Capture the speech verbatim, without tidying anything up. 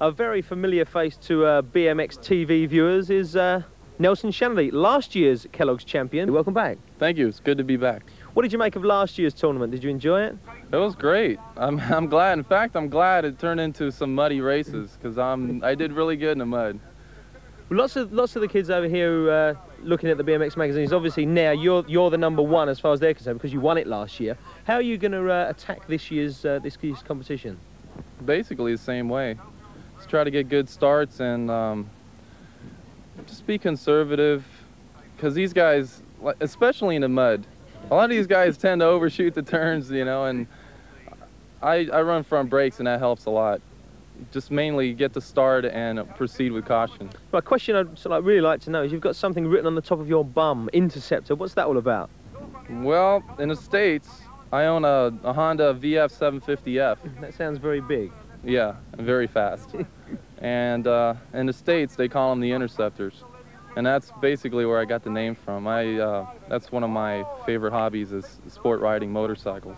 A very familiar face to uh, B M X T V viewers is uh, Nelson Chanady, last year's Kellogg's champion. Welcome back. Thank you. It's good to be back. What did you make of last year's tournament? Did you enjoy it? It was great. I'm, I'm glad. In fact, I'm glad it turned into some muddy races because I'm I did really good in the mud. Lots of lots of the kids over here who are uh, looking at the B M X magazines. Obviously now you're you're the number one as far as they're concerned because you won it last year. How are you going to uh, attack this year's uh, this year's competition? Basically the same way. Just try to get good starts and um, just be conservative because these guys, especially in the mud, a lot of these guys tend to overshoot the turns, you know, and I, I run front brakes and that helps a lot. Just mainly get the start and proceed with caution. Well, a question I'd sort of really like to know is you've got something written on the top of your bum, Interceptor. What's that all about? Well, in the States, I own a, a Honda V F seven fifty F. That sounds very big. Yeah, very fast. And uh, in the States, they call them the Interceptors. And that's basically where I got the name from. I, uh, that's one of my favorite hobbies is sport riding motorcycles.